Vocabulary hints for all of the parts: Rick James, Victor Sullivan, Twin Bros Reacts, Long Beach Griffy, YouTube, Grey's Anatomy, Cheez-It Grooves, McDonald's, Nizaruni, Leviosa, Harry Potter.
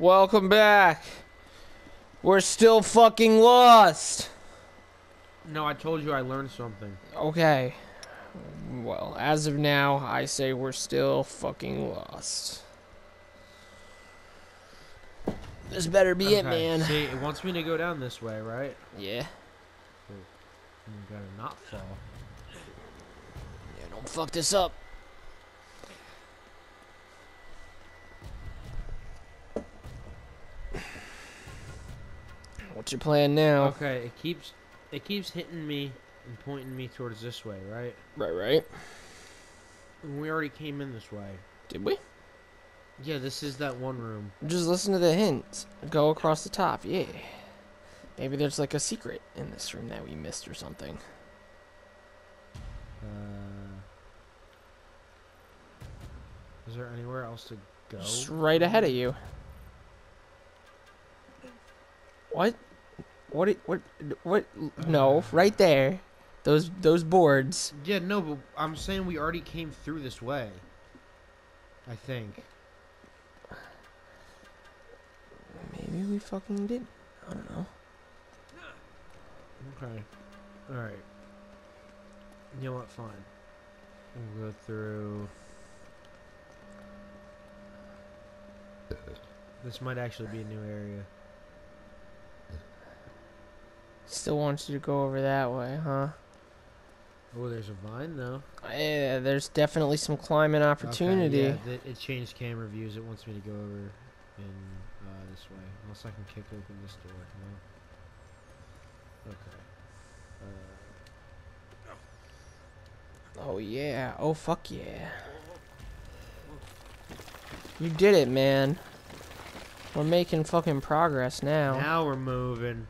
Welcome back. We're still fucking lost. No, I told you I learned something. Okay. Well, as of now, I say we're still fucking lost. This better be okay. It, man. See, it wants me to go down this way, right? Yeah. You gotta not fall. Yeah, don't fuck this up. What's your plan now? Okay, it keeps hitting me and pointing me towards this way, right? Right. We already came in this way. Did we? Yeah, this is that one room. Just listen to the hints. Go across the top, yeah. Maybe there's like a secret in this room that we missed or something. Is there anywhere else to go? Just right ahead of you. What? What? No, right there. Those boards. Yeah, no, but I'm saying we already came through this way. I think. Maybe we fucking did. I don't know. Okay. Alright. You know what? Fine. We'll go through. This might actually be a new area. Still wants you to go over that way, huh? Oh, there's a vine, though. Yeah, there's definitely some climbing opportunity. Okay, yeah, it changed camera views. It wants me to go over in this way. Unless I can kick open this door. No? Okay. Oh yeah. Oh fuck yeah. You did it, man. We're making fucking progress now. Now we're moving.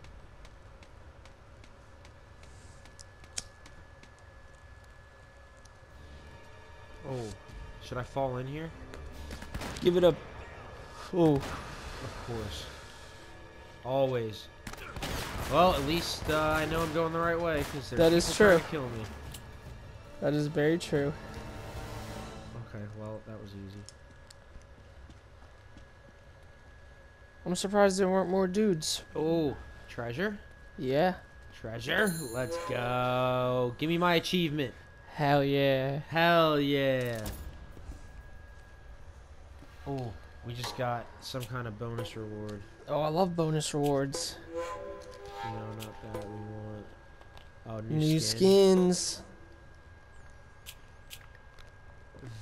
Oh. Should I fall in here? Give it up. Oh. Of course. Always. Well, at least I know I'm going the right way, because that is true. Kill me. That is very true. Okay, well, that was easy. I'm surprised there weren't more dudes. Oh, treasure? Yeah. Treasure? Let's go. Give me my achievement. Hell yeah. Hell yeah. Oh, we just got some kind of bonus reward. Oh, I love bonus rewards. No, not that we want. Oh, new skins.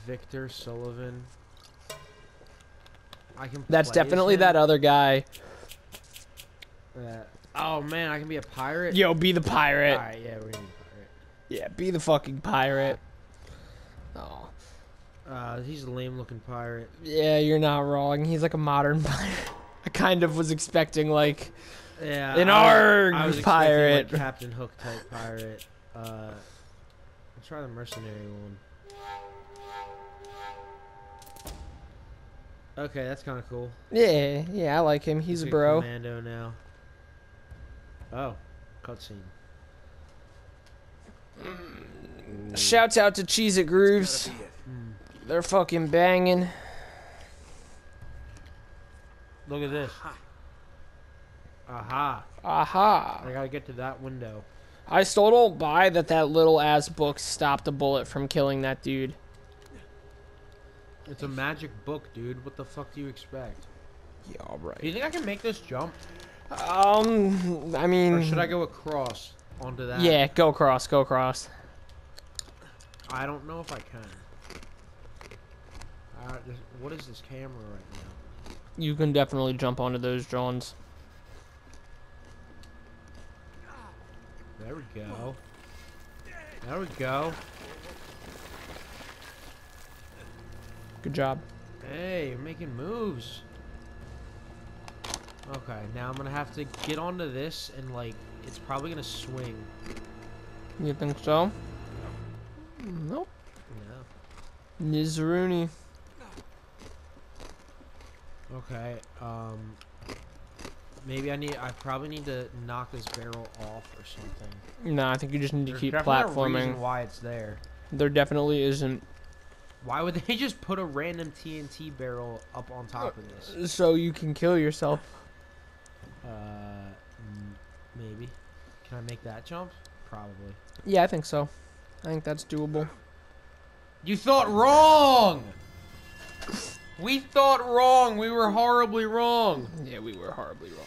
Victor Sullivan. I can. That's definitely that other guy. Oh man, I can be a pirate. Yo, be the pirate. All right, yeah, we're gonna be pirate. Yeah, be the fucking pirate. Oh. He's a lame-looking pirate. Yeah, you're not wrong. He's like a modern pirate. I kind of was expecting like. Yeah, an arg pirate, like Captain Hook type pirate. Let's try the mercenary one. Okay, that's kind of cool. Yeah, yeah, I like him. He's a bro. Commando now. Oh, cutscene. Shouts out to Cheez-It Grooves. They're fucking banging. Look at this. Aha. Aha. I gotta get to that window. I still don't buy that little ass book stopped a bullet from killing that dude. It's a magic book, dude. What the fuck do you expect? Yeah, alright. Do you think I can make this jump? I mean... Or should I go across onto that? Yeah, go across, go across. I don't know if I can. What is this camera right now? You can definitely jump onto those drones. There we go. There we go. Good job. Hey, you're making moves. Okay, now I'm gonna have to get onto this and like, it's probably gonna swing. You think so? Nope. No. Nizaruni. Okay, Maybe I probably need to knock this barrel off or something. No, I think you just need to keep platforming. There's definitely a reason why it's there. There definitely isn't. Why would they just put a random TNT barrel up on top of this? So you can kill yourself. Maybe. Can I make that jump? Probably. Yeah, I think so. I think that's doable. You thought wrong! We thought wrong. We were horribly wrong. Yeah, we were horribly wrong.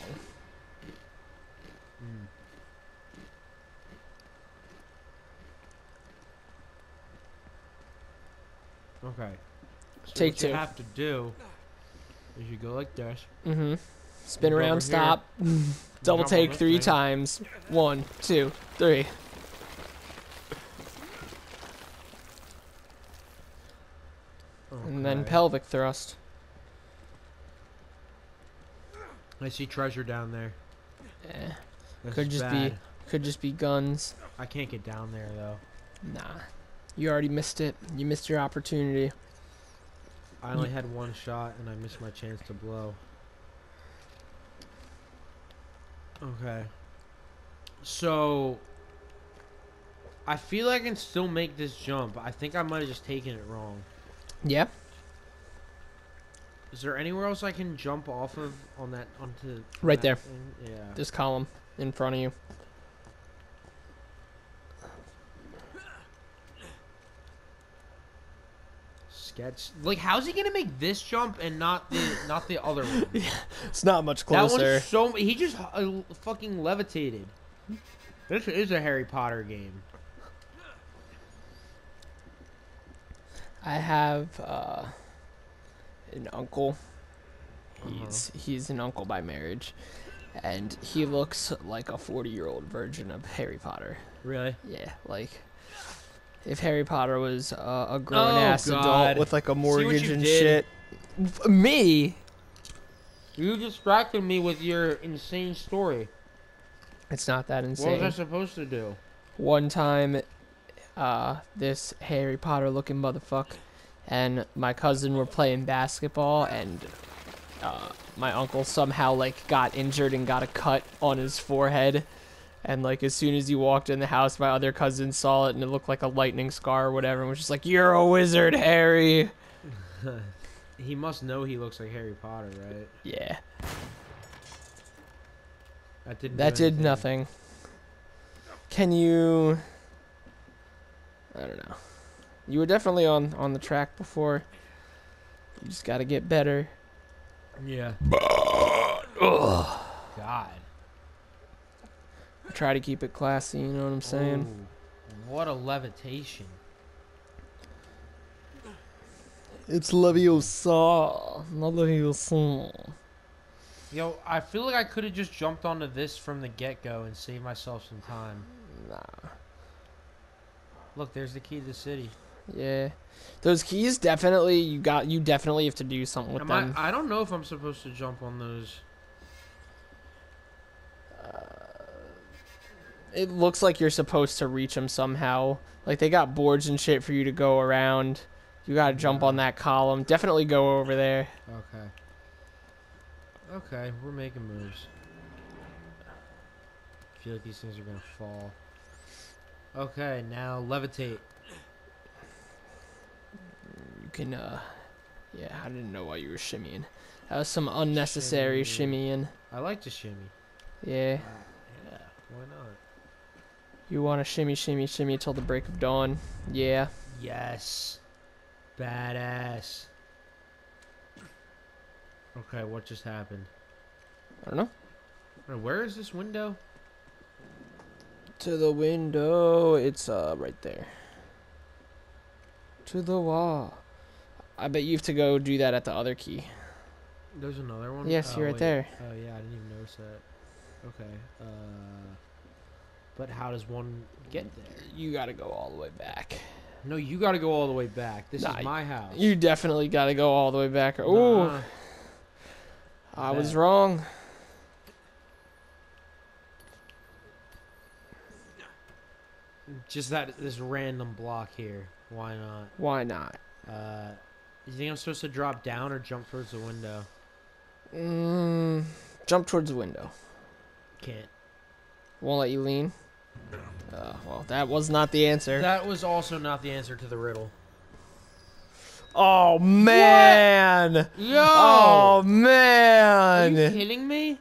Okay. So Take what two. You have to do is you go like this. Mm-hmm. Spin around, stop. Double take three times. 1, 2, 3. Okay. And then pelvic thrust. I see treasure down there. Yeah. Could just be guns. I can't get down there though. Nah. You already missed it. You missed your opportunity. I only had one shot, and I missed my chance to blow. Okay. So, I feel like I can still make this jump. I think I might have just taken it wrong. Yeah. Is there anywhere else I can jump off of on that? Onto right there. Thing? Yeah. This column in front of you. Like, how's he gonna make this jump and not the other one? Yeah, it's not much closer. That one's so he just fucking levitated. This is a Harry Potter game. I have an uncle. He's an uncle by marriage, and he looks like a 40-year-old version of Harry Potter. Really? Yeah, like. If Harry Potter was a grown-ass adult with, like, a mortgage and shit. Me? You distracted me with your insane story. It's not that insane. What was I supposed to do? One time, this Harry Potter-looking motherfucker and my cousin were playing basketball, and my uncle somehow, like, got injured and got a cut on his forehead. And, like, as soon as he walked in the house, my other cousin saw it, and it looked like a lightning scar or whatever, and was just like, "You're a wizard, Harry!" He must know he looks like Harry Potter, right? Yeah. That did nothing. Can you... I don't know. You were definitely on the track before. You just gotta get better. Yeah. Ugh. God. Try to keep it classy, you know what I'm saying? Ooh, what a levitation. It's Leviosa. Not Leviosa. Yo, I feel like I could have just jumped onto this from the get-go and saved myself some time. Nah. Look, there's the key to the city. Yeah. Those keys definitely, you definitely have to do something with them. I don't know if I'm supposed to jump on those. It looks like you're supposed to reach them somehow. Like, they got boards and shit for you to go around. You gotta jump on that column. Definitely go over there. Okay. Okay, we're making moves. I feel like these things are gonna fall. Okay, now levitate. You can, yeah, I didn't know why you were shimmying. That was some unnecessary shimmying. I like to shimmy. Yeah. Yeah, why not? You want to shimmy, shimmy, shimmy till the break of dawn. Yeah. Yes. Badass. Okay, what just happened? I don't know. Where is this window? To the window. It's right there. To the wall. I bet you have to go do that at the other key. There's another one? Yes, you're right there. Oh, yeah, I didn't even notice that. Okay. But how does one get there? You gotta go all the way back. No, you gotta go all the way back. This is my house. You definitely gotta go all the way back. Ooh. Nah. I was wrong. Just this random block here. Why not? Why not? You think I'm supposed to drop down or jump towards the window? Jump towards the window. Can't. Won't let you lean? Well, that was not the answer. That was also not the answer to the riddle. Oh man! What? Yo! Oh man! Are you kidding me?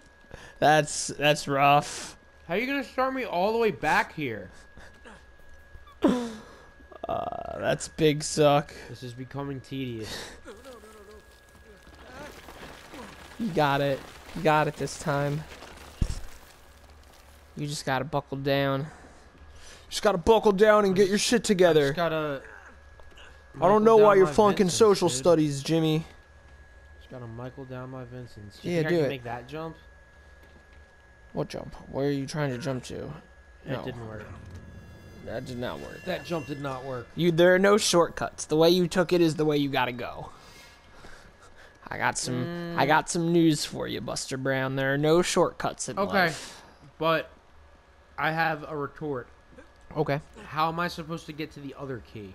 That's rough. How are you gonna start me all the way back here? That's big suck. This is becoming tedious. You got it. You got it this time. You just gotta buckle down. Just gotta buckle down and get your shit together. Just gotta. I don't know why you're flunking social studies, Jimmy. Just gotta Michael down my Vincent's. Yeah, do it. Make that jump. What jump? Where are you trying to jump to? That didn't work. That did not work. That jump did not work. You. There are no shortcuts. The way you took it is the way you gotta go. I got some news for you, Buster Brown. There are no shortcuts in life. Okay, but I have a retort. Okay. How am I supposed to get to the other key?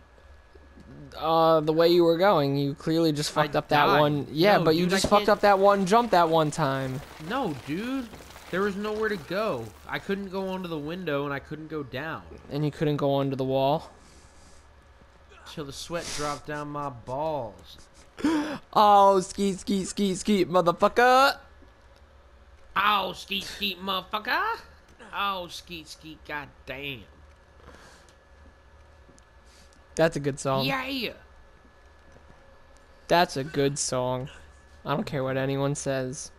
The way you were going, you clearly just fucked up that one. Yeah, no, but dude, you just fucked up that one jump that one time. No, dude. There was nowhere to go. I couldn't go onto the window, and I couldn't go down. And you couldn't go onto the wall? Till the sweat dropped down my balls. Oh, skeet, skeet, skeet, skeet, motherfucker. Oh, skeet, skeet, motherfucker. Oh, skeet, skeet, goddamn. That's a good song. Yeah. That's a good song. I don't care what anyone says.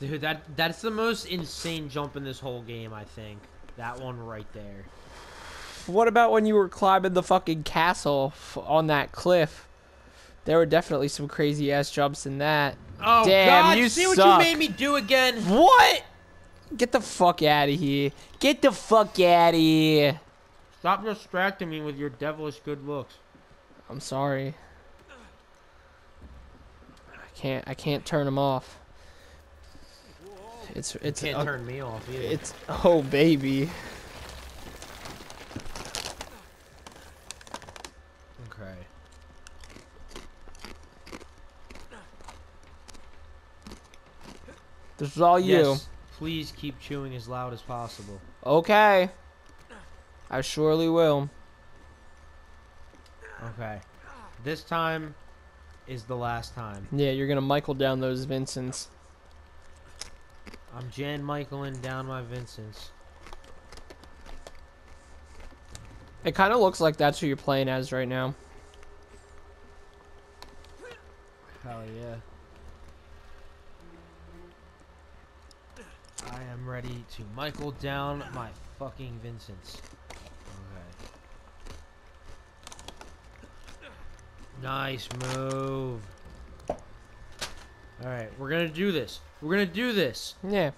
Dude, that's the most insane jump in this whole game, I think. That one right there. What about when you were climbing the fucking castle on that cliff? There were definitely some crazy ass jumps in that. Oh, damn, God, you see suck. What you made me do again? What? Get the fuck out of here. Get the fuck out of here. Stop distracting me with your devilish good looks. I'm sorry. I can't turn them off. It's you can't turn me off either. It's oh baby. Okay. This is all you. Yes. Please keep chewing as loud as possible. Okay. I surely will. Okay. This time is the last time. Yeah, you're going to Michael down those Vincents. I'm Jan Michaelin down my Vincents. It kind of looks like that's who you're playing as right now. Hell yeah. I am ready to Michael down my fucking Vincents. Okay. Nice move. All right, we're gonna do this. Yeah.